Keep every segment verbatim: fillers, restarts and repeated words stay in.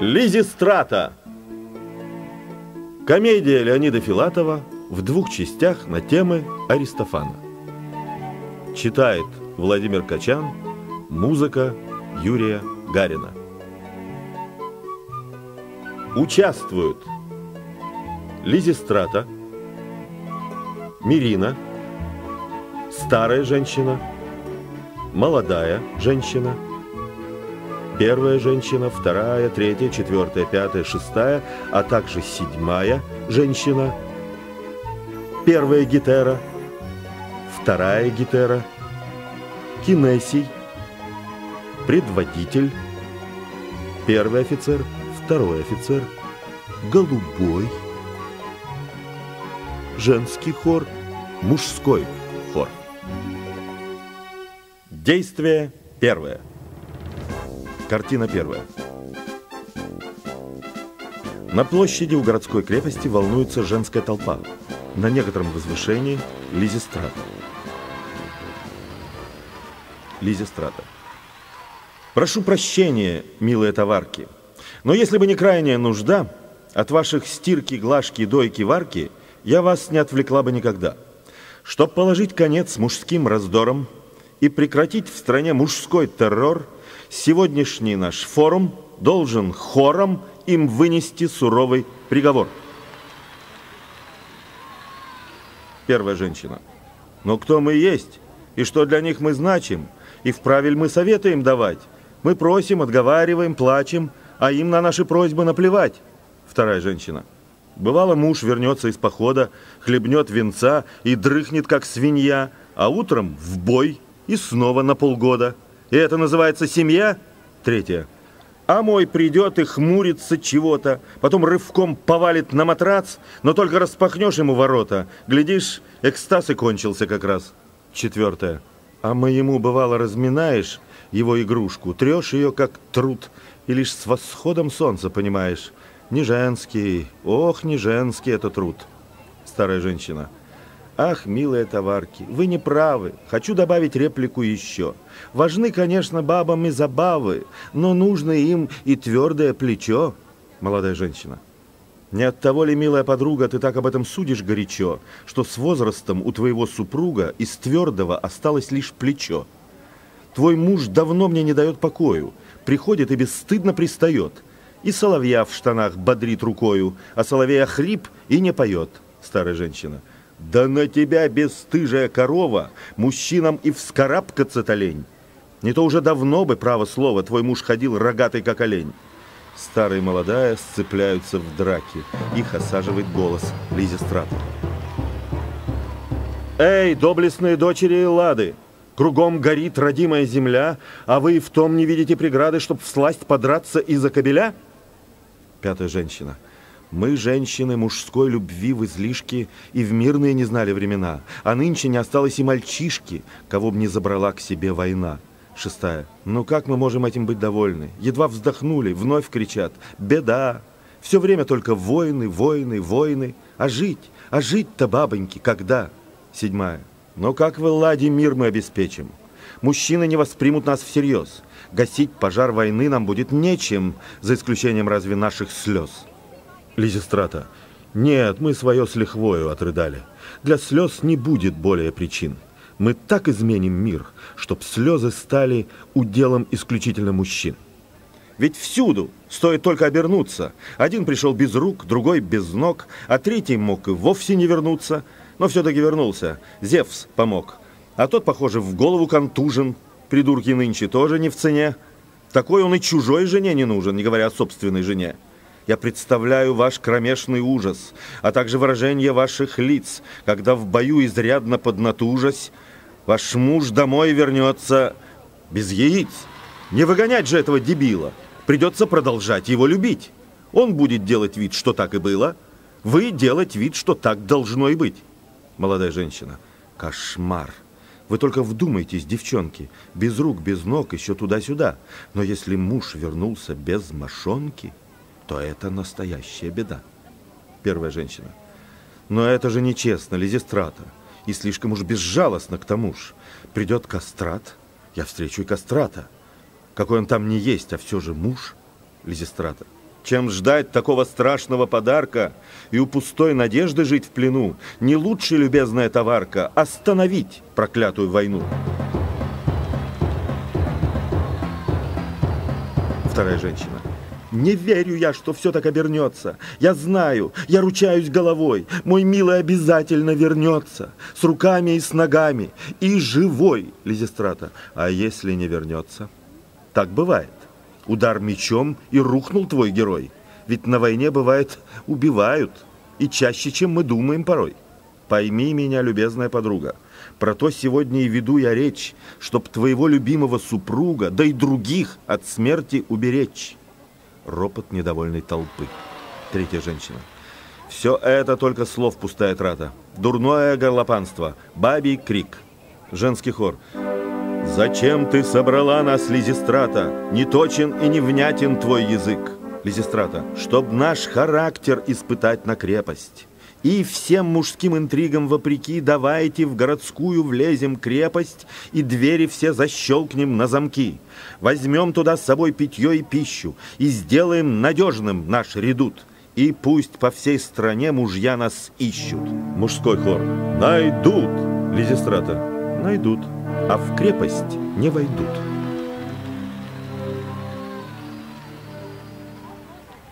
Лизистрата. Комедия Леонида Филатова в двух частях на темы Аристофана. Читает Владимир Качан, музыка Юрия Гарина. Участвуют Лизистрата, Мирина, старая женщина, молодая женщина, первая женщина, вторая, третья, четвертая, пятая, шестая, а также седьмая женщина, первая гитера, вторая гитера, Кинесий, предводитель, первый офицер, второй офицер, голубой, женский хор, мужской хор. Действие первое. Картина первая. На площади у городской крепости волнуется женская толпа. На некотором возвышении Лизистрата. Лизистрата. Прошу прощения, милые товарки, но если бы не крайняя нужда, от ваших стирки, глажки, дойки, варки я вас не отвлекла бы никогда. Чтоб положить конец мужским раздорам и прекратить в стране мужской террор, сегодняшний наш форум должен хором им вынести суровый приговор. Первая женщина. Но кто мы есть, и что для них мы значим, и вправе ли мы советы им давать? Мы просим, отговариваем, плачем, а им на наши просьбы наплевать. Вторая женщина. Бывало, муж вернется из похода, хлебнет венца и дрыхнет, как свинья, а утром в бой и снова на полгода. И это называется семья? Третья. А мой придет и хмурится чего-то, потом рывком повалит на матрац, но только распахнешь ему ворота, глядишь, экстаз и кончился как раз. Четвертая. А моему, бывало, разминаешь его игрушку, трешь ее, как труд, и лишь с восходом солнца понимаешь, не женский, ох, не женский это труд. Старая женщина. Ах, милые товарки, вы не правы. Хочу добавить реплику еще. Важны, конечно, бабам и забавы, но нужно им и твердое плечо. Молодая женщина. Не от того ли, милая подруга, ты так об этом судишь горячо, что с возрастом у твоего супруга из твердого осталось лишь плечо? Твой муж давно мне не дает покою, приходит и бесстыдно пристает, и соловья в штанах бодрит рукою, а соловей охрип и не поет. Старая женщина. Да на тебя, бесстыжая корова, мужчинам и вскарабкаться-то лень. Не то уже давно бы, право слово, твой муж ходил рогатый, как олень. Старая и молодая сцепляются в драке. Их осаживает голос Лизистрата. Эй, доблестные дочери Эллады! Кругом горит родимая земля, а вы в том не видите преграды, чтоб всласть подраться из-за кабеля? Пятая женщина. Мы, женщины, мужской любви в излишке и в мирные не знали времена, а нынче не осталось и мальчишки, кого б не забрала к себе война. Шестая. Ну как мы можем этим быть довольны? Едва вздохнули, вновь кричат: беда! Все время только войны, войны, войны. А жить, а жить-то, бабоньки, когда? Седьмая. Но как в Элладе мир мы обеспечим? Мужчины не воспримут нас всерьез. Гасить пожар войны нам будет нечем, за исключением разве наших слез. Лизистрата. Нет, мы свое с лихвою отрыдали. Для слез не будет более причин. Мы так изменим мир, чтоб слезы стали уделом исключительно мужчин. Ведь всюду стоит только обернуться. Один пришел без рук, другой без ног, а третий мог и вовсе не вернуться. Но все-таки вернулся. Зевс помог. А тот, похоже, в голову контужен. Придурки нынче тоже не в цене. Такой он и чужой жене не нужен, не говоря о собственной жене. Я представляю ваш кромешный ужас, а также выражение ваших лиц, когда в бою изрядно поднатужась, ваш муж домой вернется без яиц. Не выгонять же этого дебила. Придется продолжать его любить. Он будет делать вид, что так и было. Вы делать вид, что так должно и быть. Молодая женщина. Кошмар. Вы только вдумайтесь, девчонки, без рук, без ног, еще туда-сюда. Но если муж вернулся без мошонки, то это настоящая беда. Первая женщина. Но это же нечестно, Лизистрата. И слишком уж безжалостно к тому же. Придет кастрат, я встречу и кастрата. Какой он там не есть, а все же муж. Лизистрата. чем ждать такого страшного подарка и у пустой надежды жить в плену. Не лучше, любезная товарка, остановить проклятую войну. Вторая женщина. Не верю я, что все так обернется. Я знаю, я ручаюсь головой. Мой милый обязательно вернется. С руками и с ногами. И живой. Лизистрата. А если не вернется? Так бывает. Удар мечом и рухнул твой герой. Ведь на войне, бывает, убивают. И чаще, чем мы думаем порой. Пойми меня, любезная подруга. Про то сегодня и веду я речь, чтоб твоего любимого супруга, да и других от смерти уберечь. Ропот недовольной толпы. Третья женщина. Все это только слов пустая трата. Дурное горлопанство. Бабий крик. Женский хор. Зачем ты собрала нас, Лизистрата? Не точен и невнятен твой язык. Лизистрата. Чтоб наш характер испытать на крепость. И всем мужским интригам вопреки давайте в городскую влезем крепость и двери все защелкнем на замки. Возьмем туда с собой питье и пищу и сделаем надежным наш редут. И пусть по всей стране мужья нас ищут. Мужской хор. Найдут. Лизистрата. Найдут, а в крепость не войдут.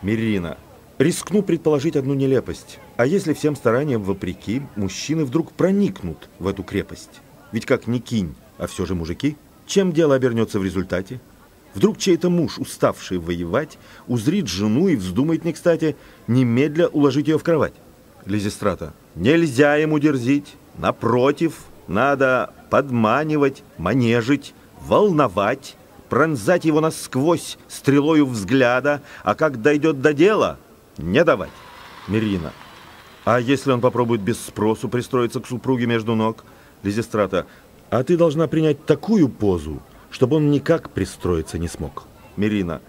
Мирина. Рискну предположить одну нелепость. А если всем стараниям вопреки мужчины вдруг проникнут в эту крепость? Ведь как ни кинь, а все же мужики. Чем дело обернется в результате? Вдруг чей-то муж, уставший воевать, узрит жену и вздумает не кстати немедля уложить ее в кровать. Лизистрата. Нельзя ему дерзить. Напротив, надо подманивать, манежить, волновать, пронзать его насквозь стрелою взгляда, а как дойдет до дела... Не давать. Мирина. А если он попробует без спросу пристроиться к супруге между ног? Лизистрата. А ты должна принять такую позу, чтобы он никак пристроиться не смог. Мирина.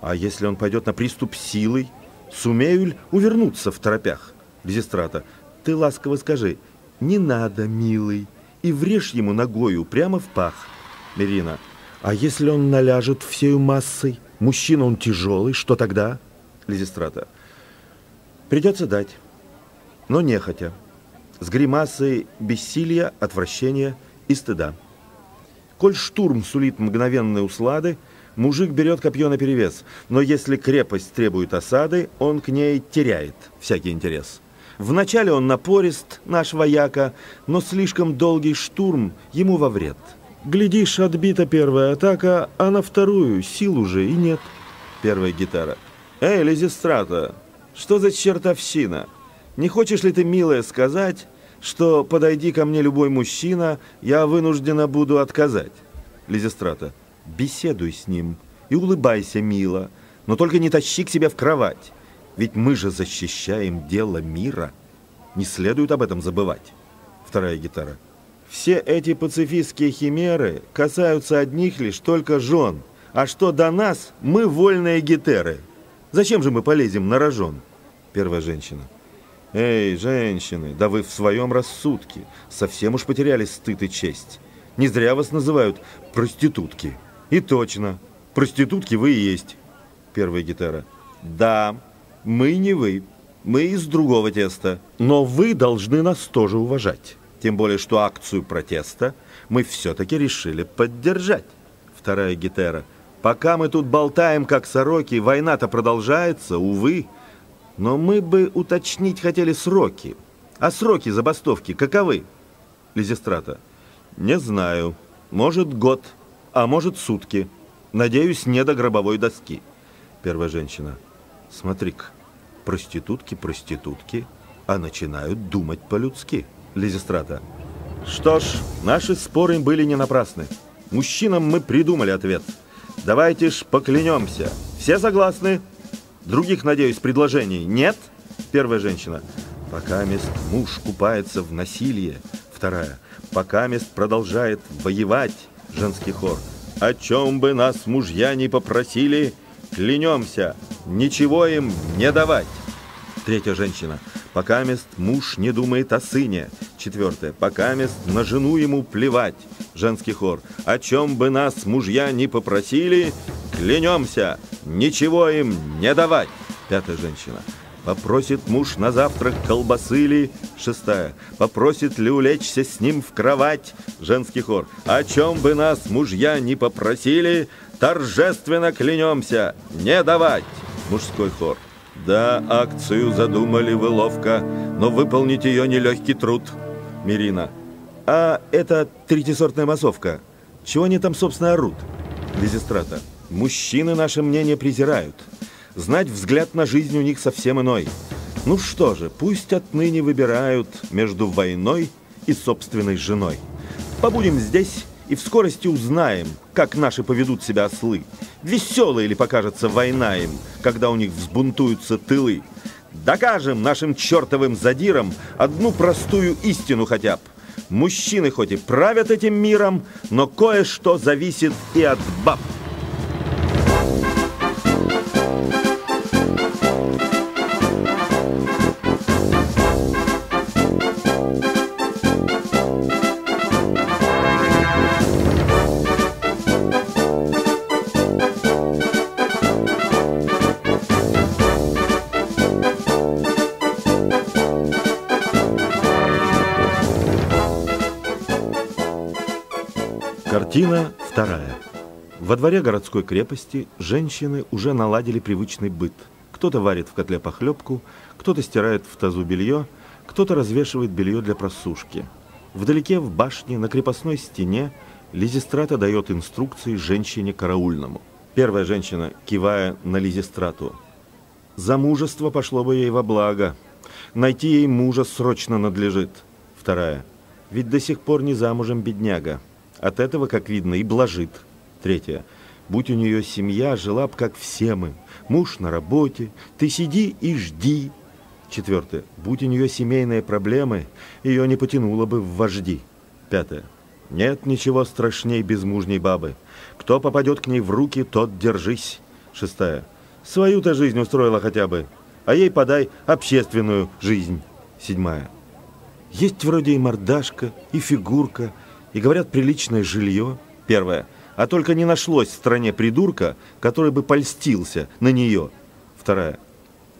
А если он пойдет на приступ силой? Сумею ли увернуться в торопях? Лизистрата. Ты ласково скажи. Не надо, милый. И врежь ему ногою прямо в пах. Мирина. А если он наляжет всею массой? Мужчина он тяжелый, что тогда? Лизистрата. Придется дать, но нехотя, с гримасой бессилия, отвращения и стыда. Коль штурм сулит мгновенные услады, мужик берет копье наперевес, но если крепость требует осады, он к ней теряет всякий интерес. Вначале он напорист, наш вояка, но слишком долгий штурм ему во вред. Глядишь, отбита первая атака, а на вторую сил уже и нет. Первая гитара. Эй, Лизистрата! Что за чертовщина? Не хочешь ли ты, милая, сказать, что подойди ко мне любой мужчина, я вынуждена буду отказать? Лизистрата. Беседуй с ним и улыбайся, мило, но только не тащи к себе в кровать, ведь мы же защищаем дело мира. Не следует об этом забывать. Вторая гитара. Все эти пацифистские химеры касаются одних лишь только жен, а что до нас, мы вольные гетеры. Зачем же мы полезем на рожон? Первая женщина. Эй, женщины, да вы в своем рассудке. Совсем уж потеряли стыд и честь. Не зря вас называют проститутки. И точно, проститутки вы и есть. Первая гитара. Да, мы не вы. Мы из другого теста. Но вы должны нас тоже уважать. Тем более, что акцию протеста мы все-таки решили поддержать. Вторая гитара. Пока мы тут болтаем, как сороки, война-то продолжается, увы. Но мы бы уточнить хотели сроки. А сроки забастовки каковы? Лизистрата. Не знаю. Может, год, а может, сутки. Надеюсь, не до гробовой доски. Первая женщина. Смотри-ка, проститутки, проститутки, а начинают думать по-людски. Лизистрата. Что ж, наши споры были не напрасны. Мужчинам мы придумали ответ. Давайте ж поклянемся. Все согласны? Других, надеюсь, предложений нет? Первая женщина. Пока мест муж купается в насилии. Вторая. Пока мест продолжает воевать. Женский хор. О чем бы нас мужья не попросили, клянемся, ничего им не давать. Третья женщина. Пока мест муж не думает о сыне. Четвертое. Пока мест на жену ему плевать. Женский хор. О чем бы нас мужья не попросили, клянемся, ничего им не давать. Пятая женщина. Попросит муж на завтрак колбасы ли? Шестая. Попросит ли улечься с ним в кровать? Женский хор. О чем бы нас мужья не попросили, торжественно клянемся не давать. Мужской хор. Да, акцию задумали вы ловко, но выполнить ее нелегкий труд. Мирина. А это третьесортная массовка. Чего они там, собственно, орут? Лизистрата. Мужчины наше мнение презирают. Знать взгляд на жизнь у них совсем иной. Ну что же, пусть отныне выбирают между войной и собственной женой. Побудем здесь и в скорости узнаем, как наши поведут себя ослы. Веселой ли покажется война им, когда у них взбунтуются тылы. Докажем нашим чертовым задирам одну простую истину хотя бы. Мужчины хоть и правят этим миром, но кое-что зависит и от баб. Картина вторая. Во дворе городской крепости женщины уже наладили привычный быт. Кто-то варит в котле похлебку, кто-то стирает в тазу белье, кто-то развешивает белье для просушки. Вдалеке в башне на крепостной стене Лизистрата дает инструкции женщине караульному. Первая женщина, кивая на Лизистрату. Замужество пошло бы ей во благо. Найти ей мужа срочно надлежит. Вторая. Ведь до сих пор не замужем бедняга. От этого, как видно, и блажит. Третья. Будь у нее семья, жила б, как все мы. Муж на работе, ты сиди и жди. Четвертая. Будь у нее семейные проблемы, ее не потянуло бы в вожди. Пятая. Нет ничего страшней безмужней бабы. Кто попадет к ней в руки, тот держись. Шестая. Свою-то жизнь устроила хотя бы, а ей подай общественную жизнь. Седьмая. Есть вроде и мордашка, и фигурка, и, говорят, приличное жилье. Первое. А только не нашлось в стране придурка, который бы польстился на нее. Вторая.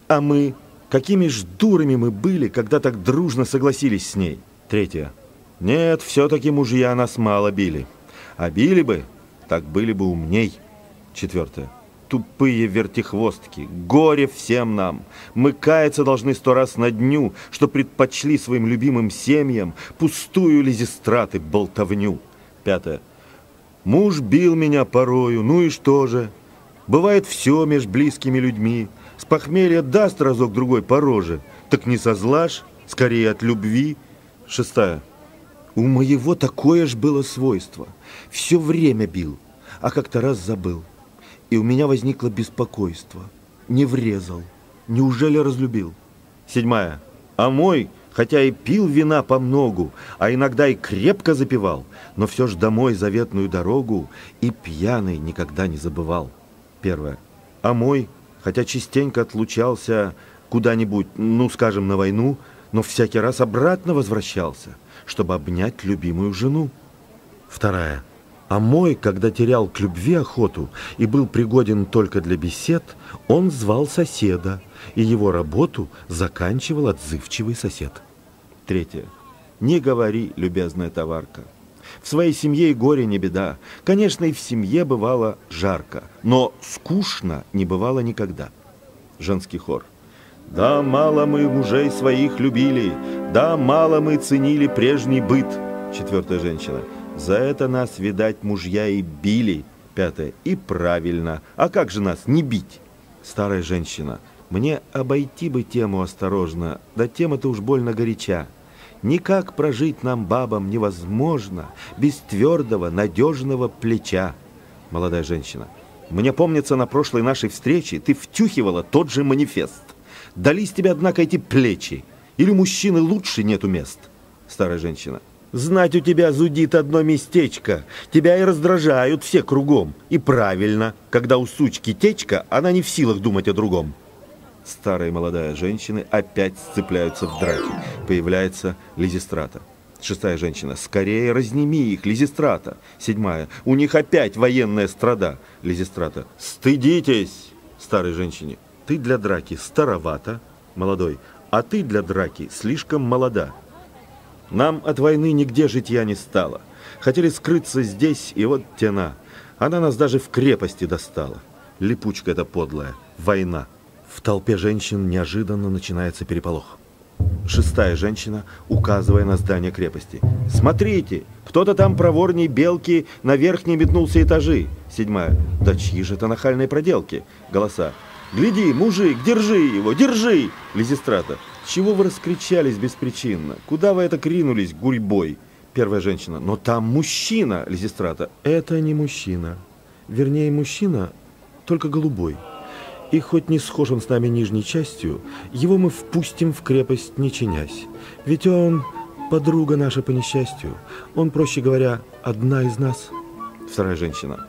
А мы? Какими ж дурами мы были, когда так дружно согласились с ней? Третья. Нет, все-таки мужья нас мало били. А били бы, так были бы умней. Четвертое. Тупые вертихвостки. Горе всем нам. Мы каяться должны сто раз на дню, что предпочли своим любимым семьям пустую Лизистраты болтовню. Пятое. Муж бил меня порою, ну и что же? Бывает все меж близкими людьми. С похмелья даст разок-другой по роже. Так не со зла ж, скорее от любви. Шестая. У моего такое ж было свойство. Все время бил, а как-то раз забыл. И у меня возникло беспокойство. Не врезал. Неужели разлюбил? Седьмая. А мой, хотя и пил вина помногу, а иногда и крепко запивал, но все ж домой заветную дорогу и пьяный никогда не забывал. Первая. А мой, хотя частенько отлучался куда-нибудь, ну, скажем, на войну, но всякий раз обратно возвращался, чтобы обнять любимую жену. Вторая. А мой, когда терял к любви охоту и был пригоден только для бесед, он звал соседа, и его работу заканчивал отзывчивый сосед. Третье. Не говори, любезная товарка. В своей семье и горе не беда. Конечно, и в семье бывало жарко, но скучно не бывало никогда. Женский хор. Да, мало мы мужей своих любили, да, мало мы ценили прежний быт. Четвертая женщина. За это нас, видать, мужья и били. Пятое. И правильно. А как же нас не бить? Старая женщина. Мне обойти бы тему осторожно, да тема-то уж больно горяча. Никак прожить нам, бабам, невозможно без твердого, надежного плеча. Молодая женщина. Мне помнится, на прошлой нашей встрече ты втюхивала тот же манифест. Дались тебе, однако, эти плечи. Или мужчины лучше нету мест? Старая женщина. Знать, у тебя зудит одно местечко. Тебя и раздражают все кругом. И правильно, когда у сучки течка, она не в силах думать о другом. Старая и молодая женщины опять сцепляются в драке. Появляется Лизистрата. Шестая женщина. Скорее разними их, Лизистрата. Седьмая. У них опять военная страда. Лизистрата. Стыдитесь, старой женщине. ты для драки старовата, молодой, а ты для драки слишком молода. Нам от войны нигде житья не стало. Хотели скрыться здесь, и вот тена. Она нас даже в крепости достала. Липучка эта подлая, война. В толпе женщин неожиданно начинается переполох. Шестая женщина, указывая на здание крепости. Смотрите, кто-то там проворней белки на верхние метнулся этажи. Седьмая. Да чьи же это нахальные проделки? Голоса. Гляди, мужик, держи его, держи! Лизистрата. Чего вы раскричались беспричинно? Куда вы это кринулись гурьбой? Первая женщина. Но там мужчина, Лизистрата. Это не мужчина. Вернее, мужчина, только голубой. И хоть не схож он с нами нижней частью, его мы впустим в крепость, не чинясь. Ведь он подруга наша по несчастью. Он, проще говоря, одна из нас. Вторая женщина.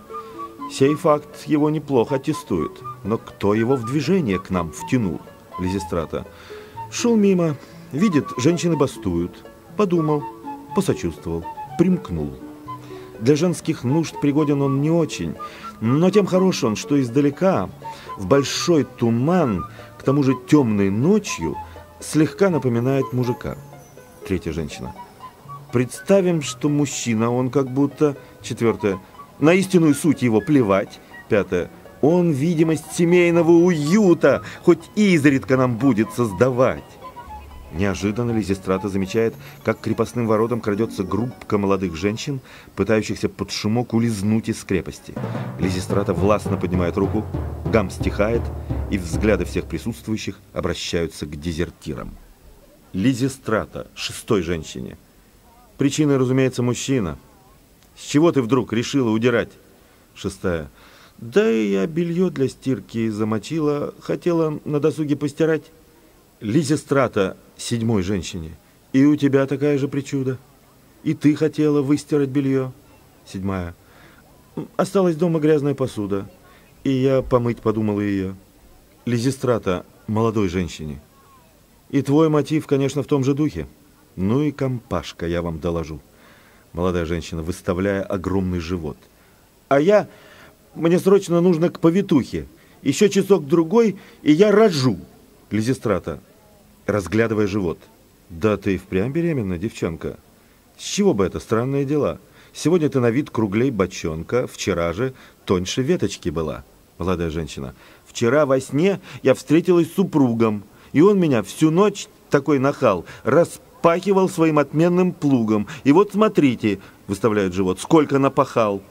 Сей факт его неплохо аттестует. Но кто его в движение к нам втянул? Лизистрата. Шел мимо, видит, женщины бастуют. Подумал, посочувствовал, примкнул. Для женских нужд пригоден он не очень, но тем хорош он, что издалека, в большой туман, к тому же темной ночью, слегка напоминает мужика. Третья женщина. Представим, что мужчина, он как будто... Четвертая. На истинную суть его плевать. Пятая. Он видимость семейного уюта, хоть изредка нам будет создавать. Неожиданно Лизистрата замечает, как к крепостным воротам крадется группка молодых женщин, пытающихся под шумок улизнуть из крепости. Лизистрата властно поднимает руку, гам стихает, и взгляды всех присутствующих обращаются к дезертирам. Лизистрата, шестой женщине. Причиной, разумеется, мужчина. С чего ты вдруг решила удирать? Шестая. Да и я белье для стирки замочила, хотела на досуге постирать. Лизистрата, седьмой женщине. И у тебя такая же причуда. И ты хотела выстирать белье. Седьмая. Осталась дома грязная посуда. И я помыть подумала ее. Лизистрата, молодой женщине. И твой мотив, конечно, в том же духе. Ну и компашка, я вам доложу. Молодая женщина, выставляя огромный живот. А я... Мне срочно нужно к повитухе. Еще часок-другой, и я рожу. Лизистрата, разглядывая живот. Да ты и впрямь беременна, девчонка. С чего бы это странные дела? Сегодня ты на вид круглей бочонка, вчера же тоньше веточки была. Молодая женщина. Вчера во сне я встретилась с супругом, и он меня всю ночь, такой нахал, распахивал своим отменным плугом. И вот смотрите, выставляет живот, сколько напахал.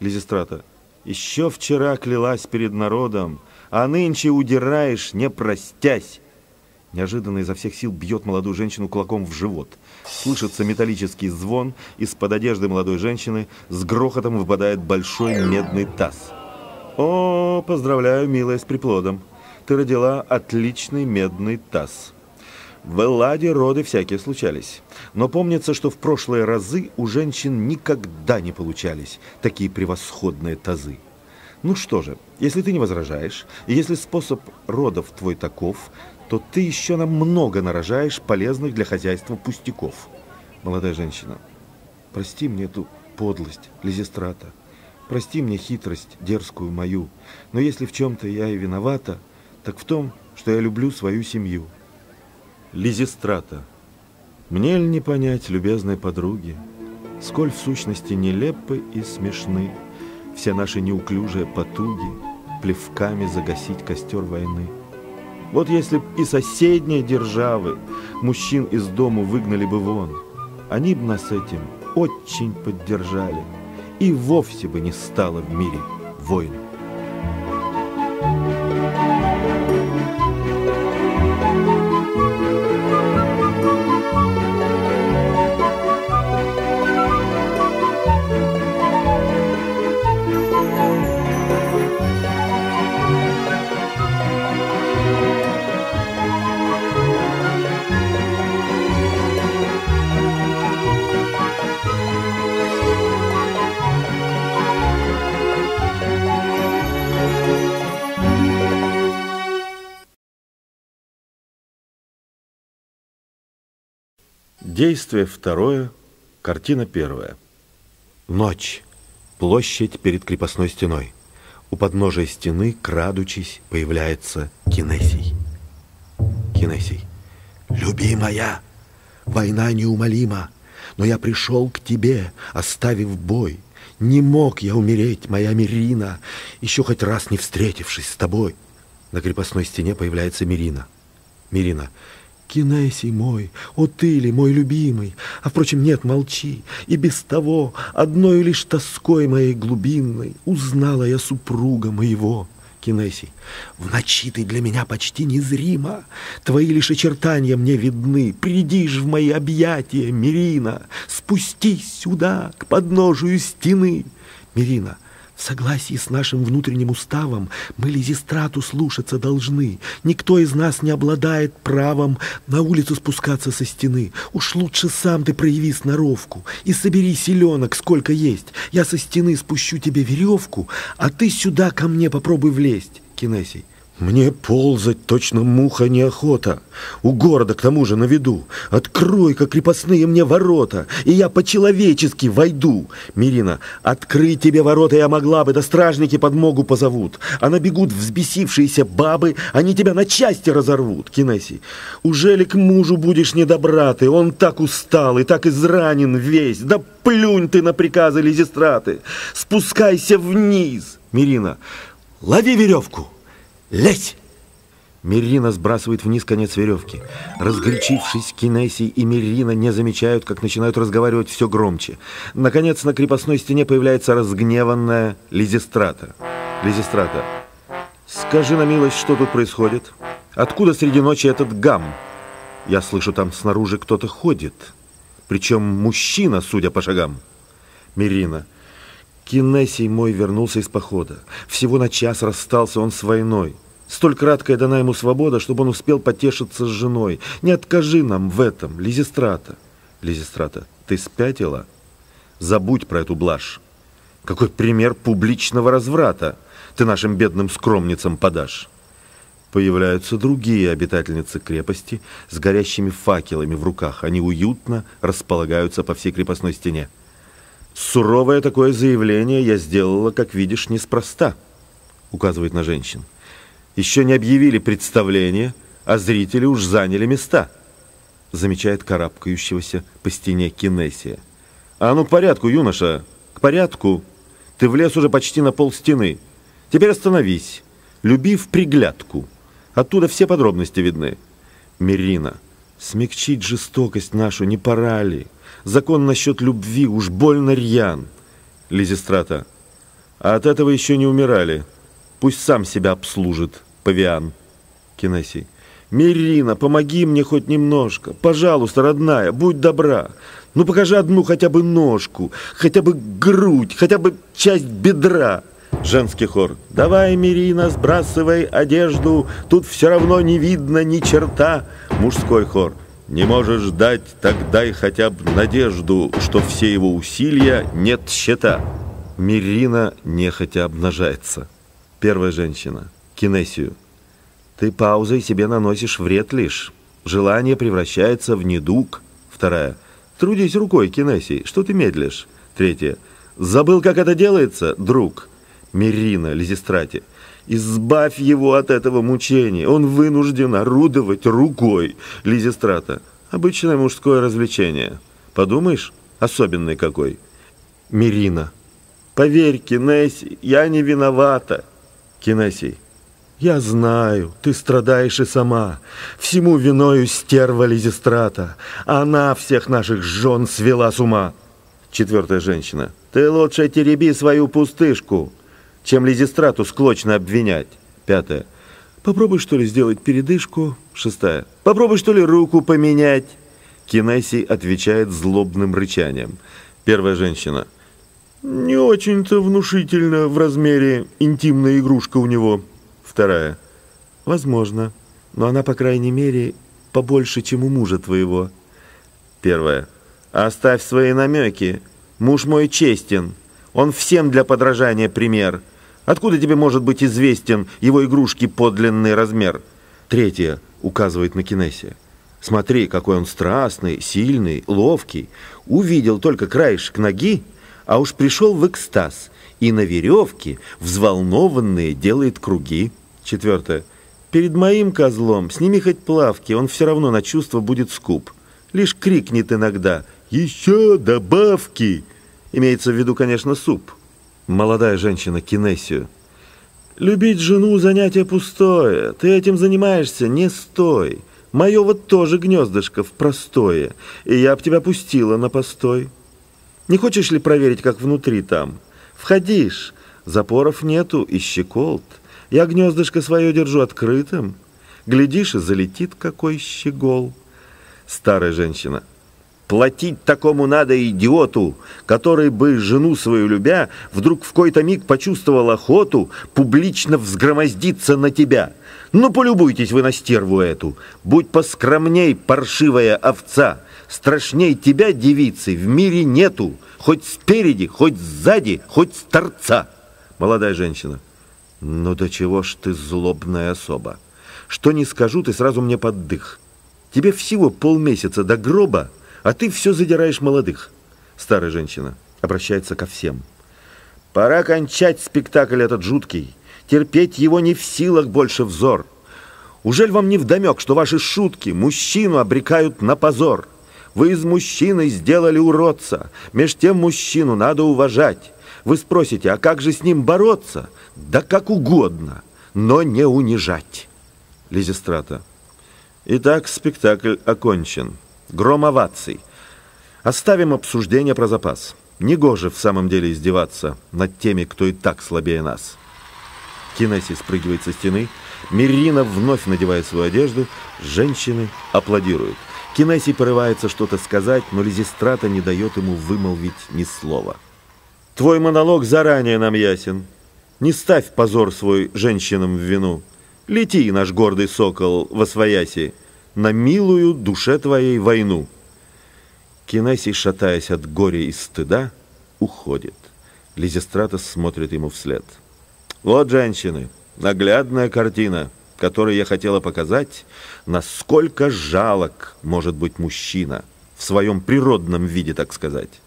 Лизистрата. Еще вчера клялась перед народом, а нынче удираешь, не простясь. Неожиданно изо всех сил бьет молодую женщину кулаком в живот. Слышится металлический звон, из-под одежды молодой женщины с грохотом выпадает большой медный таз. О, поздравляю, милая, с приплодом. Ты родила отличный медный таз. В Элладе роды всякие случались. Но помнится, что в прошлые разы у женщин никогда не получались такие превосходные тазы. Ну что же, если ты не возражаешь, и если способ родов твой таков, то ты еще нам много нарожаешь полезных для хозяйства пустяков. Молодая женщина. Прости мне эту подлость, Лизистрата. Прости мне хитрость дерзкую мою. Но если в чем-то я и виновата, так в том, что я люблю свою семью. Лизистрата. Мне ль не понять, любезной подруги, сколь в сущности нелепы и смешны все наши неуклюжие потуги плевками загасить костер войны. Вот если б и соседние державы мужчин из дому выгнали бы вон, они бы нас этим очень поддержали, и вовсе бы не стало в мире войн. Действие второе, картина первая. Ночь. Площадь перед крепостной стеной. У подножия стены, крадучись, появляется Кинесий. Кинесий. Любимая, война неумолима, но я пришел к тебе, оставив бой. Не мог я умереть, моя Мирина, еще хоть раз не встретившись с тобой. На крепостной стене появляется Мирина. Мирина. Кинесий мой, о ты ли, мой любимый, а, впрочем, нет, молчи, и без того, одной лишь тоской моей глубинной, узнала я супруга моего. Кинесий. В ночи ты для меня почти незрима, твои лишь очертания мне видны, приди ж в мои объятия, Мирина, спустись сюда, к подножию стены. Мирина. В согласии с нашим внутренним уставом мы Лизистрату слушаться должны. Никто из нас не обладает правом на улицу спускаться со стены. Уж лучше сам ты прояви сноровку и собери селенок, сколько есть. Я со стены спущу тебе веревку, а ты сюда ко мне попробуй влезть. Кинесий. Мне ползать точно муха неохота. У города к тому же на виду. Открой-ка крепостные мне ворота, и я по-человечески войду. Мирина, открыть тебе ворота я могла бы, да стражники подмогу позовут. А набегут взбесившиеся бабы, они тебя на части разорвут. Кинесий, уже ли к мужу будешь недобра ты? Он так устал и так изранен весь. Да плюнь ты на приказы Лизистраты. Спускайся вниз. Мирина, лови веревку. Лезь! Мирина сбрасывает вниз конец веревки. Разгорячившись, Кинесий и Мирина не замечают, как начинают разговаривать все громче. Наконец, на крепостной стене появляется разгневанная Лизистрата. Лизистрата. Скажи на милость, что тут происходит? Откуда среди ночи этот гам? Я слышу, там снаружи кто-то ходит. Причем мужчина, судя по шагам. Мирина. Кинесий мой вернулся из похода. Всего на час расстался он с войной. Столь краткая дана ему свобода, чтобы он успел потешиться с женой. Не откажи нам в этом, Лизистрата. Лизистрата, ты спятила? Забудь про эту блажь. Какой пример публичного разврата ты нашим бедным скромницам подашь? Появляются другие обитательницы крепости с горящими факелами в руках. Они уютно располагаются по всей крепостной стене. Суровое такое заявление я сделала, как видишь, неспроста, указывает на женщин. Еще не объявили представление, а зрители уж заняли места, замечает карабкающегося по стене Кинесия. А ну к порядку, юноша, к порядку. Ты влез уже почти на пол стены. Теперь остановись, люби в приглядку. Оттуда все подробности видны. Мирина, смягчить жестокость нашу не пора ли? Закон насчет любви уж больно рьян. Лизистрата. А от этого еще не умирали. Пусть сам себя обслужит, павиан. Кинесий. Мирина, помоги мне хоть немножко. Пожалуйста, родная, будь добра. Ну покажи одну хотя бы ножку, хотя бы грудь, хотя бы часть бедра. Женский хор. Давай, Мирина, сбрасывай одежду, тут все равно не видно ни черта. Мужской хор. Не можешь дать, так дай хотя бы надежду, что все его усилия нет счета. Мирина нехотя обнажается. Первая женщина. Кинесию. Ты паузой себе наносишь вред лишь. Желание превращается в недуг. Вторая. Трудись рукой, Кинесий, что ты медлишь? Третья. Забыл, как это делается, друг? Мирина, Лизистрате. Избавь его от этого мучения. Он вынужден орудовать рукой. Лизистрата. Обычное мужское развлечение. Подумаешь, особенный какой. Мирина. Поверь, Кинесий, я не виновата. Кинесий. Я знаю, ты страдаешь и сама. Всему виною стерва Лизистрата. Она всех наших жен свела с ума. Четвертая женщина. Ты лучше тереби свою пустышку, чем Лизистрату склочно обвинять. Пятое. Попробуй, что ли, сделать передышку. Шестая. Попробуй, что ли, руку поменять. Кинесий отвечает злобным рычанием. Первая женщина. Не очень-то внушительно в размере интимная игрушка у него. Вторая. Возможно. Но она, по крайней мере, побольше, чем у мужа твоего. Первая. Оставь свои намеки. Муж мой честен. Он всем для подражания пример. Откуда тебе может быть известен его игрушки подлинный размер? Третья указывает на Кинесия. Смотри, какой он страстный, сильный, ловкий. Увидел только краешек ноги, а уж пришел в экстаз. и на веревке, взволнованные, делает круги. Четвертое. Перед моим козлом сними хоть плавки, он все равно на чувство будет скуп. Лишь крикнет иногда «Еще добавки!» Имеется в виду, конечно, суп. Молодая женщина Кинесию. Любить жену занятие пустое, ты этим занимаешься, не стой. Мое вот тоже гнездышко в простое, и я б тебя пустила на постой. Не хочешь ли проверить, как внутри там? Входишь, запоров нету и щеколд. Я гнездышко свое держу открытым. Глядишь, и залетит какой щегол. Старая женщина. Платить такому надо идиоту, который бы, жену свою любя, вдруг в какой-то миг почувствовал охоту публично взгромоздиться на тебя. Ну, полюбуйтесь вы на стерву эту. Будь поскромней, паршивая овца. Страшней тебя, девицы, в мире нету. Хоть спереди, хоть сзади, хоть с торца. Молодая женщина. Ну, до чего ж ты злобная особа. Что не скажу, ты сразу мне под дых. Тебе всего полмесяца до гроба, а ты все задираешь молодых. Старая женщина обращается ко всем. Пора кончать спектакль этот жуткий. Терпеть его не в силах больше взор. Ужель вам не вдомек, что ваши шутки мужчину обрекают на позор? Вы из мужчины сделали уродца. Меж тем мужчину надо уважать. Вы спросите, а как же с ним бороться? Да как угодно, но не унижать. Лизистрата. Итак, спектакль окончен. Гром оваций. Оставим обсуждение про запас. Негоже в самом деле издеваться над теми, кто и так слабее нас. Кинесий спрыгивает со стены. Мирина вновь надевает свою одежду. Женщины аплодируют. Кинесий порывается что-то сказать, но Лизистрата не дает ему вымолвить ни слова. Твой монолог заранее нам ясен. Не ставь позор свой женщинам в вину. Лети, наш гордый сокол, восвояси, на милую душе твоей войну. Кинесий, шатаясь от горя и стыда, уходит. Лизистрата смотрит ему вслед. Вот, женщины, наглядная картина, которой я хотела показать, насколько жалок может быть мужчина, в своем природном виде, так сказать.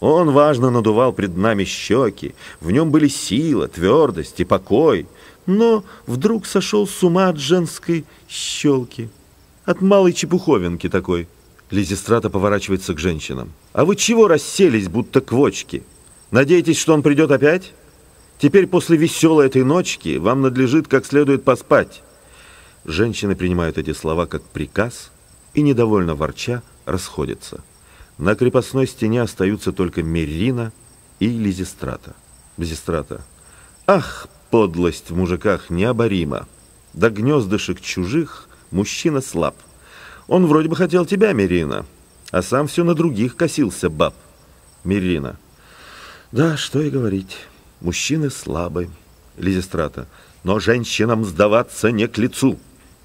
Он важно надувал пред нами щеки, в нем были сила, твердость и покой, но вдруг сошел с ума от женской щелки, от малой чепуховинки такой. Лизистрата поворачивается к женщинам. А вы чего расселись, будто квочки? Надеетесь, что он придет опять? Теперь после веселой этой ночки вам надлежит как следует поспать. Женщины принимают эти слова как приказ и, недовольно ворча, расходятся. На крепостной стене остаются только Мирина и Лизистрата. Лизистрата. Ах, подлость в мужиках необорима. До гнездышек чужих мужчина слаб. Он вроде бы хотел тебя, Мирина, а сам все на других косился, баб. Мирина. Да, что и говорить. Мужчины слабы. Лизистрата. Но женщинам сдаваться не к лицу.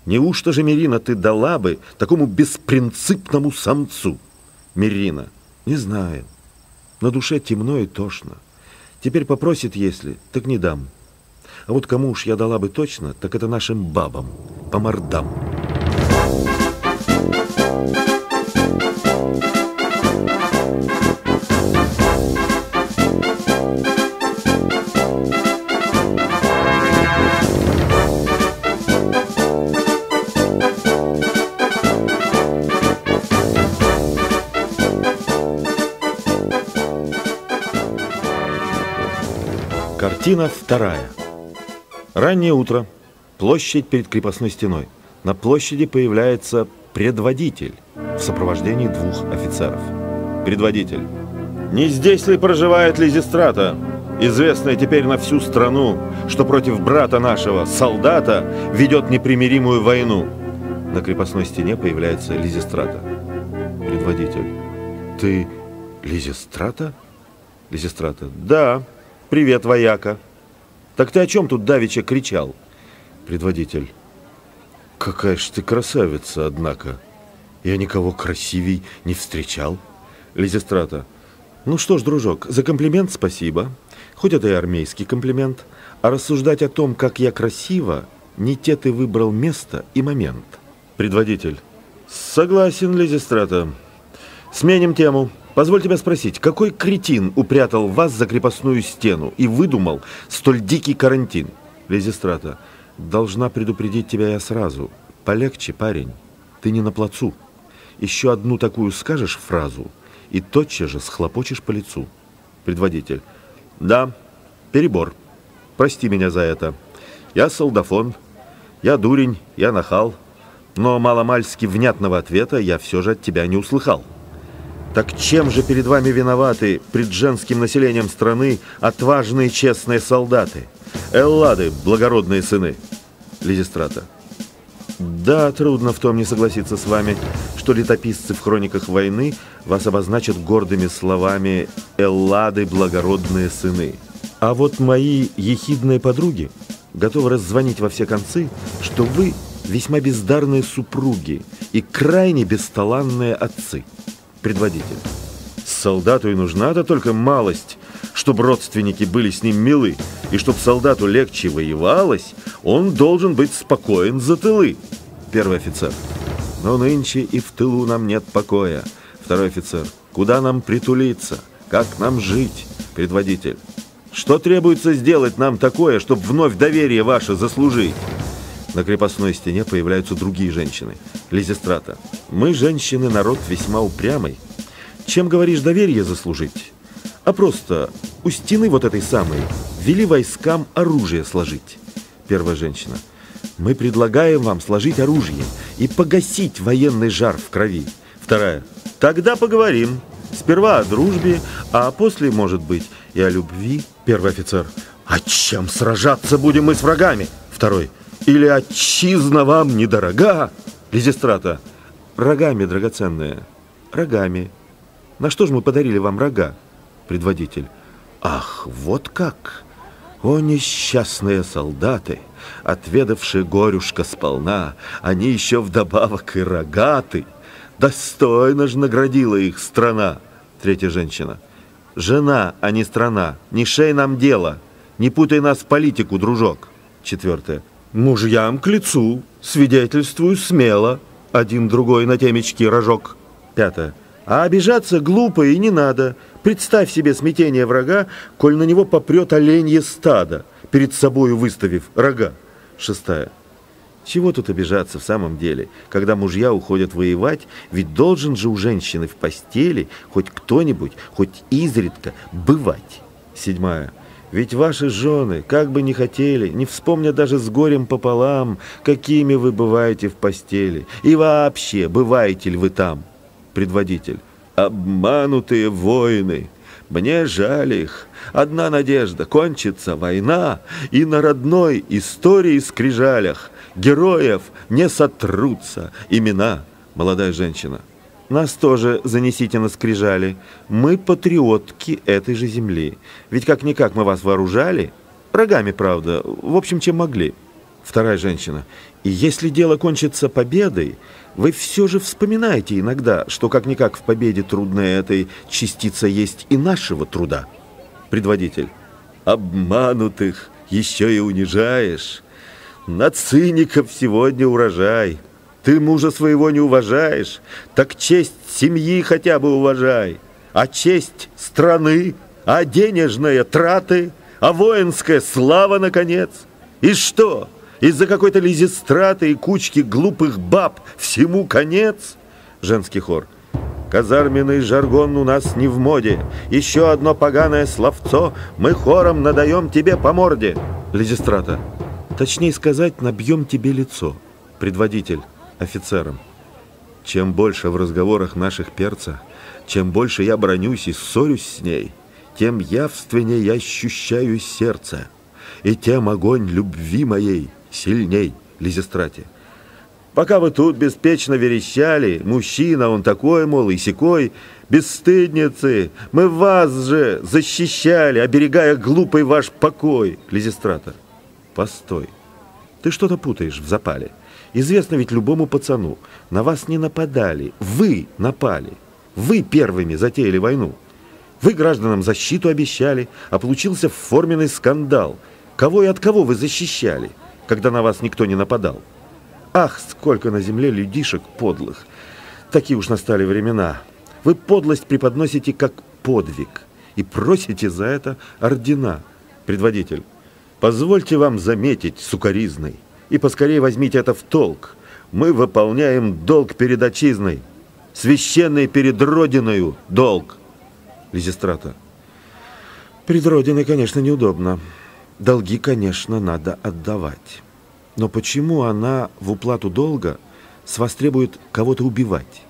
Неужто же, Мирина, ты дала бы такому беспринципному самцу? Мирина. Не знаю. На душе темно и тошно. Теперь попросит, если, так не дам. А вот кому уж я дала бы точно, так это нашим бабам. По мордам. Картина вторая. Раннее утро. Площадь перед крепостной стеной. На площади появляется предводитель в сопровождении двух офицеров. Предводитель. Не здесь ли проживает Лизистрата, известная теперь на всю страну, что против брата нашего, солдата, ведет непримиримую войну? На крепостной стене появляется Лизистрата. Предводитель. Ты Лизистрата? Лизистрата. Да. Привет, вояка. Так ты о чем тут давеча кричал? Предводитель. Какая ж ты красавица, однако. Я никого красивей не встречал. Лизистрата. Ну что ж, дружок, за комплимент спасибо. Хоть это и армейский комплимент. А рассуждать о том, как я красива, не те ты выбрал место и момент. Предводитель. Согласен, Лизистрата. Сменим тему. Позволь тебя спросить, какой кретин упрятал вас за крепостную стену и выдумал столь дикий карантин? Лизистрата, должна предупредить тебя я сразу. Полегче, парень, ты не на плацу. Еще одну такую скажешь фразу, и тотчас же схлопочешь по лицу. Предводитель. Да, перебор. Прости меня за это. Я солдафон, я дурень, я нахал, но маломальски внятного ответа я все же от тебя не услыхал. Так чем же перед вами виноваты пред женским населением страны отважные честные солдаты? Эллады, благородные сыны. Лизистрата. Да, трудно в том не согласиться с вами, что летописцы в хрониках войны вас обозначат гордыми словами «Эллады, благородные сыны». А вот мои ехидные подруги готовы раззвонить во все концы, что вы весьма бездарные супруги и крайне бесталанные отцы. Предводитель. Солдату и нужна-то только малость, чтобы родственники были с ним милы, и чтобы солдату легче воевалось, он должен быть спокоен за тылы. Первый офицер. Но нынче и в тылу нам нет покоя. Второй офицер. Куда нам притулиться? Как нам жить? Предводитель. Что требуется сделать нам такое, чтобы вновь доверие ваше заслужить? На крепостной стене появляются другие женщины. Лизистрата. Мы, женщины, народ весьма упрямый. Чем, говоришь, доверие заслужить? А просто у стены вот этой самой вели войскам оружие сложить. Первая женщина. Мы предлагаем вам сложить оружие и погасить военный жар в крови. Вторая. Тогда поговорим. Сперва о дружбе, а после, может быть, и о любви. Первый офицер. А чем сражаться будем мы с врагами? Второй. Или отчизна вам недорога? Лизистрата. Рогами, драгоценная. Рогами. На что же мы подарили вам рога? Предводитель. Ах, вот как! О, несчастные солдаты, отведавшие горюшка сполна, они еще вдобавок и рогаты. Достойно ж наградила их страна. Третья женщина. Жена, а не страна. Не шей нам дело. Не путай нас в политику, дружок. Четвертая. Мужьям к лицу, свидетельствую смело, один другой на темечке рожок. Пятое. А обижаться глупо и не надо. Представь себе смятение врага, коль на него попрет оленье стадо, перед собою выставив рога. Шестая. Чего тут обижаться в самом деле, когда мужья уходят воевать, ведь должен же у женщины в постели хоть кто-нибудь, хоть изредка бывать. Седьмая. Ведь ваши жены, как бы ни хотели, не вспомня даже с горем пополам, какими вы бываете в постели. И вообще, бываете ли вы там? Предводитель. Обманутые воины. Мне жаль их. Одна надежда. Кончится война, и на родной истории скрижалях героев не сотрутся имена. Молодая женщина. Нас тоже занесите на скрижали. Мы патриотки этой же земли. Ведь как-никак мы вас вооружали. Рогами, правда. В общем, чем могли. Вторая женщина. И если дело кончится победой, вы все же вспоминаете иногда, что как-никак в победе трудной этой частица есть и нашего труда. Предводитель. Обманутых еще и унижаешь. На циников сегодня урожай. Ты мужа своего не уважаешь, так честь семьи хотя бы уважай, а честь страны, а денежные траты, а воинская слава, наконец. И что, из-за какой-то лизистраты и кучки глупых баб всему конец? Женский хор. Казарменный жаргон у нас не в моде. Еще одно поганое словцо мы хором надаем тебе по морде. Лизистрата. Точнее сказать, набьем тебе лицо. Предводитель. Офицерам. Чем больше в разговорах наших перца, чем больше я бронюсь и ссорюсь с ней, тем явственнее я ощущаю сердце, и тем огонь любви моей сильней. Лизистрате. Пока вы тут беспечно верещали, мужчина он такой, мол, и сякой, бесстыдницы, мы вас же защищали, оберегая глупый ваш покой. Лизистрата. Постой, ты что-то путаешь в запале. Известно ведь любому пацану, на вас не нападали, вы напали, вы первыми затеяли войну. Вы гражданам защиту обещали, а получился форменный скандал. Кого и от кого вы защищали, когда на вас никто не нападал? Ах, сколько на земле людишек подлых! Такие уж настали времена. Вы подлость преподносите как подвиг и просите за это ордена. Предводитель, позвольте вам заметить, сукаризный, и поскорее возьмите это в толк. Мы выполняем долг перед отчизной, священный перед Родиною долг. Лизистрата, перед Родиной, конечно, неудобно. Долги, конечно, надо отдавать. Но почему она в уплату долга с вас требует кого-то убивать?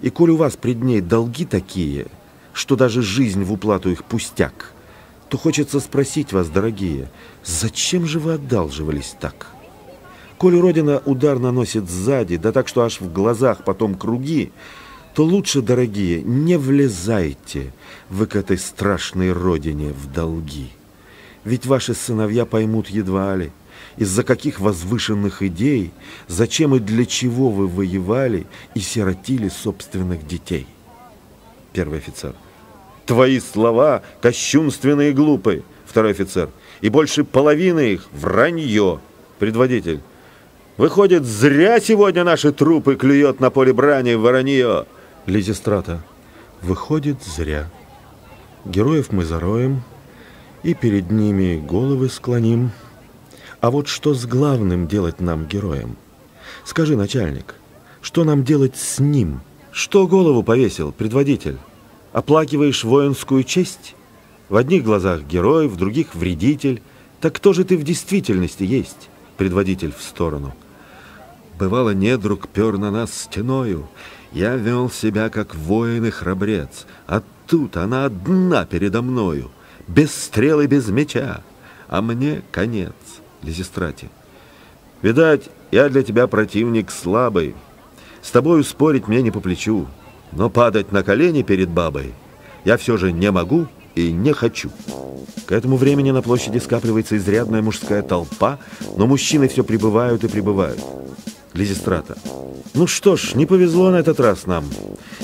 И коль у вас пред ней долги такие, что даже жизнь в уплату их пустяк, то хочется спросить вас, дорогие, зачем же вы одалживались так? Коль Родина удар наносит сзади, да так, что аж в глазах потом круги, то лучше, дорогие, не влезайте вы к этой страшной Родине в долги. Ведь ваши сыновья поймут едва ли, из-за каких возвышенных идей, зачем и для чего вы воевали и сиротили собственных детей. Первый офицер. Твои слова кощунственные и глупы. Второй офицер. И больше половины их вранье. Предводитель. Выходит, зря сегодня наши трупы клюет на поле брани воронье. Лизистрата. Выходит, зря. Героев мы зароем и перед ними головы склоним. А вот что с главным делать нам, героем? Скажи, начальник, что нам делать с ним? Что голову повесил, предводитель? Оплакиваешь воинскую честь? В одних глазах герой, в других вредитель. Так кто же ты в действительности есть? Предводитель в сторону. Бывало, недруг пер на нас стеною. Я вел себя, как воин и храбрец. А тут она одна передо мною, без стрел и без меча. А мне конец. Лизистрате. Видать, я для тебя противник слабый. С тобою спорить мне не по плечу. Но падать на колени перед бабой я все же не могу и не хочу. К этому времени на площади скапливается изрядная мужская толпа, но мужчины все прибывают и прибывают. Лизистрата. Ну что ж, не повезло на этот раз нам.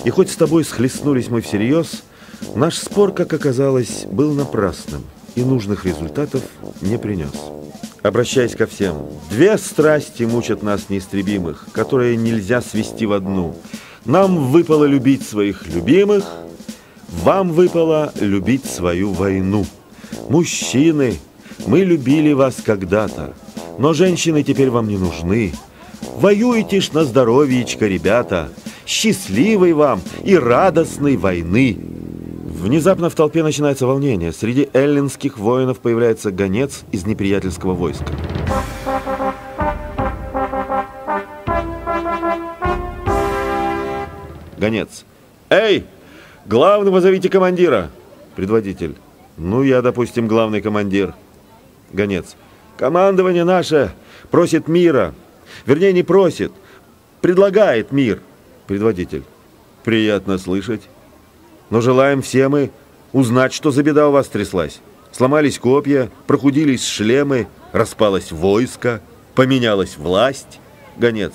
И хоть с тобой схлестнулись мы всерьез, наш спор, как оказалось, был напрасным и нужных результатов не принес. Обращаясь ко всем, две страсти мучат нас неистребимых, которые нельзя свести в одну. Нам выпало любить своих любимых, вам выпало любить свою войну. Мужчины, мы любили вас когда-то, но женщины теперь вам не нужны. Воюйте ж на здоровьечко, ребята, счастливой вам и радостной войны. Внезапно в толпе начинается волнение. Среди эллинских воинов появляется гонец из неприятельского войска. Гонец. Эй, главного зовите командира. Предводитель. Ну, я, допустим, главный командир. Гонец. Командование наше просит мира. Вернее, не просит. Предлагает мир. Предводитель. Приятно слышать. Но желаем все мы узнать, что за беда у вас тряслась. Сломались копья, прохудились шлемы, распалось войско, поменялась власть. Гонец.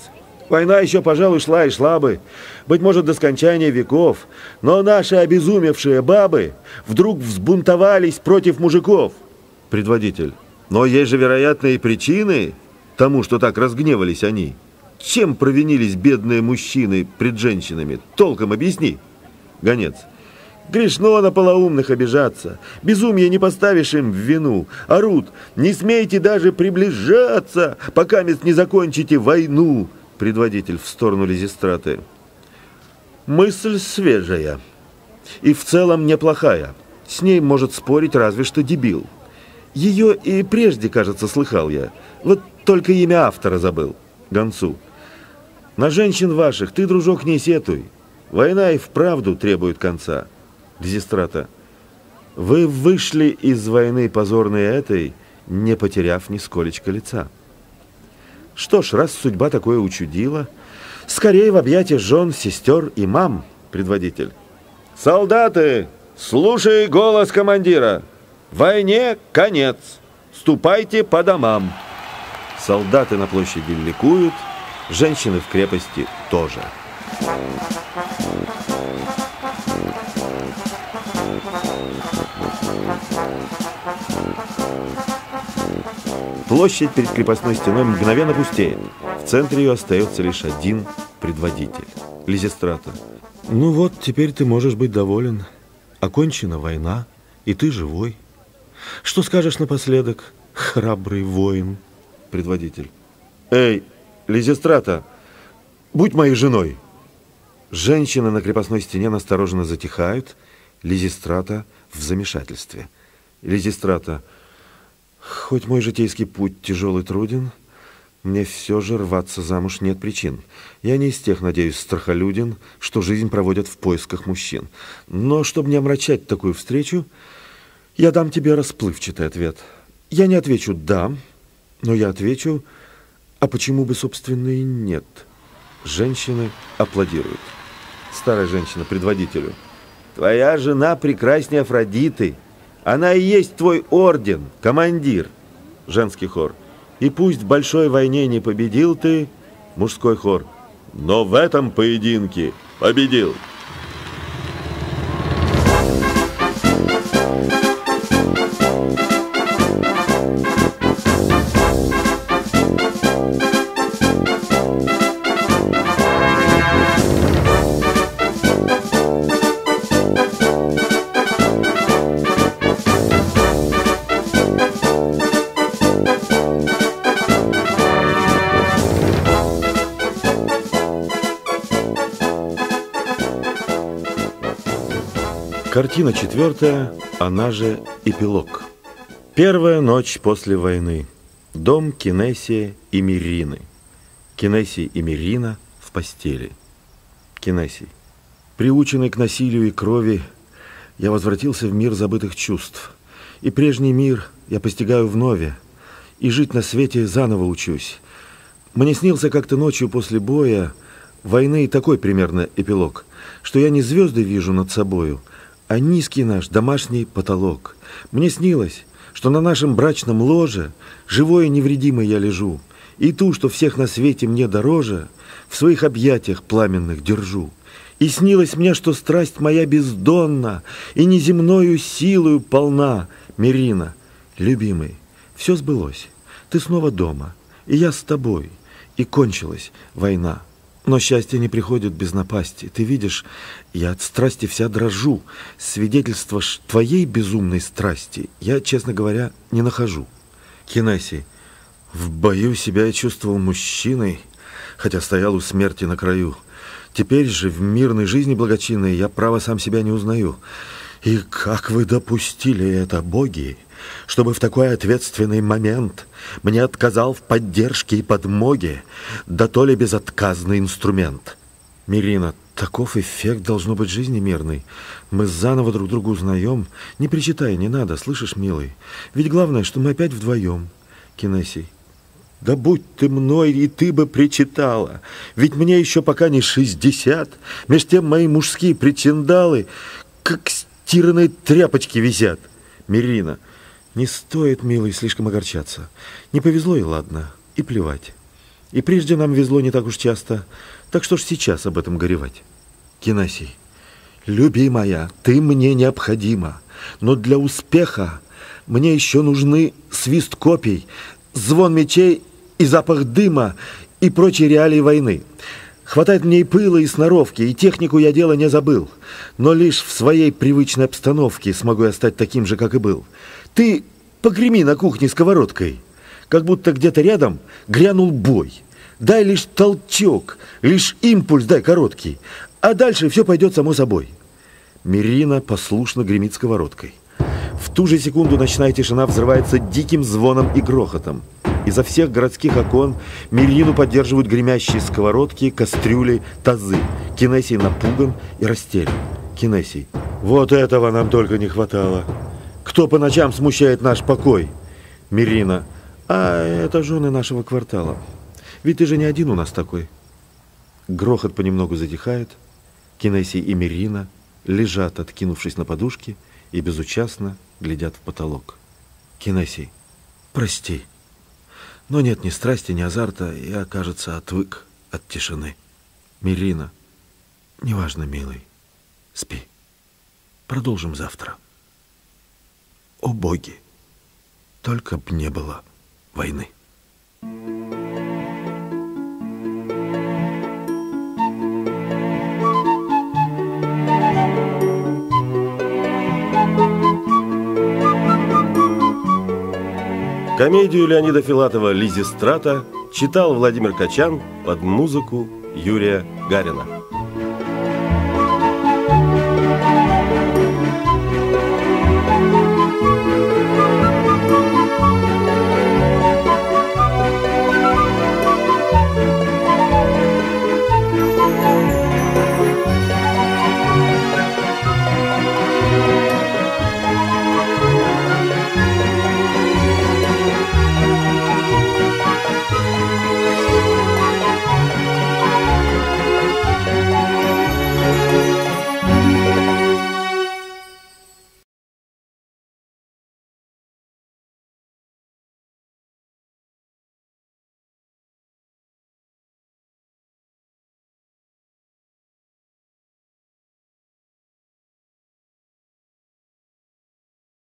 Война еще, пожалуй, шла и шла бы, быть может, до скончания веков, но наши обезумевшие бабы вдруг взбунтовались против мужиков. Предводитель. Но есть же вероятные причины тому, что так разгневались они. Чем провинились бедные мужчины пред женщинами? Толком объясни. Гонец. Грешно на полоумных обижаться, безумие не поставишь им в вину. Орут, не смейте даже приближаться, пока не закончите войну. Предводитель в сторону Лизистраты. Мысль свежая и в целом неплохая. С ней может спорить разве что дебил. Ее и прежде, кажется, слыхал я. Вот только имя автора забыл. Гонцу. На женщин ваших ты, дружок, не сетуй. Война и вправду требует конца. Лизистрата. Вы вышли из войны позорной этой, не потеряв нисколечко лица. Что ж, раз судьба такое учудила, скорее в объятия жен, сестер и мам. Предводитель. Солдаты, слушай голос командира. Войне конец. Ступайте по домам. Солдаты на площади ликуют, женщины в крепости тоже. Площадь перед крепостной стеной мгновенно пустеет. В центре ее остается лишь один предводитель. Лизистрата. Ну вот, теперь ты можешь быть доволен. Окончена война, и ты живой. Что скажешь напоследок, храбрый воин? Предводитель. Эй, Лизистрата, будь моей женой. Женщины на крепостной стене настороженно затихают. Лизистрата в замешательстве. Лизистрата. Хоть мой житейский путь тяжел и труден, мне все же рваться замуж нет причин. Я не из тех, надеюсь, страхолюдин, что жизнь проводят в поисках мужчин. Но, чтобы не омрачать такую встречу, я дам тебе расплывчатый ответ. Я не отвечу «да», но я отвечу «а почему бы, собственно, и нет». Женщины аплодируют. Старая женщина предводителю. Твоя жена прекраснее Афродиты. Она и есть твой орден, командир. Женский хор. И пусть в большой войне не победил ты, мужской хор, но в этом поединке победил. Картина четвертая, она же эпилог. Первая ночь после войны. Дом Кинесия и Мирины. Кинесий и Мирина в постели. Кинесий. Приученный к насилию и крови, я возвратился в мир забытых чувств. И прежний мир я постигаю вновь, и жить на свете заново учусь. Мне снился как-то ночью после боя, войны, такой примерно эпилог, что я не звезды вижу над собою, а низкий наш домашний потолок. Мне снилось, что на нашем брачном ложе живой и невредимый я лежу, и ту, что всех на свете мне дороже, в своих объятиях пламенных держу. И снилось мне, что страсть моя бездонна и неземною силою полна. Мирина, любимый, все сбылось, ты снова дома, и я с тобой, и кончилась война. Но счастье не приходит без напасти. Ты видишь, я от страсти вся дрожу. Свидетельства твоей безумной страсти я, честно говоря, не нахожу. Кинесий. В бою себя я чувствовал мужчиной, хотя стоял у смерти на краю. Теперь же в мирной жизни благочинной я, право, сам себя не узнаю. И как вы допустили это, боги, чтобы в такой ответственный момент мне отказал в поддержке и подмоге, да то ли безотказный инструмент? Мирина, таков эффект должно быть жизни мирной. Мы заново друг друга узнаем. Не причитай, не надо, слышишь, милый? Ведь главное, что мы опять вдвоем. Кинесий. Да будь ты мной, и ты бы причитала. Ведь мне еще пока не шестьдесят. Меж тем мои мужские причиндалы, как стиранные тряпочки, висят. Мирина. Не стоит, милый, слишком огорчаться. Не повезло и ладно, и плевать. И прежде нам везло не так уж часто, так что ж сейчас об этом горевать. Кинесий. Любимая, ты мне необходима, но для успеха мне еще нужны свист копий, звон мечей и запах дыма и прочие реалии войны. Хватает мне и пыла, и сноровки, и технику я дело не забыл. Но лишь в своей привычной обстановке смогу я стать таким же, как и был. Ты погреми на кухне сковородкой, как будто где-то рядом грянул бой. Дай лишь толчок, лишь импульс дай короткий, а дальше все пойдет само собой. Мирина послушно гремит сковородкой. В ту же секунду ночная тишина взрывается диким звоном и грохотом. Изо всех городских окон Мирину поддерживают гремящие сковородки, кастрюли, тазы. Кинесий напуган и растерян. Кинесий. Вот этого нам только не хватало. Кто по ночам смущает наш покой? Мирина. А это жены нашего квартала. Ведь ты же не один у нас такой. Грохот понемногу затихает. Кинесий и Мирина лежат, откинувшись на подушки, и безучастно глядят в потолок. Кинесий. Прости. Но нет ни страсти, ни азарта, я, кажется, отвык от тишины. Мирина. Неважно, милый. Спи. Продолжим завтра. О боги! Только б не было войны. Комедию Леонида Филатова «Лизистрата» читал Владимир Качан под музыку Юрия Гарина.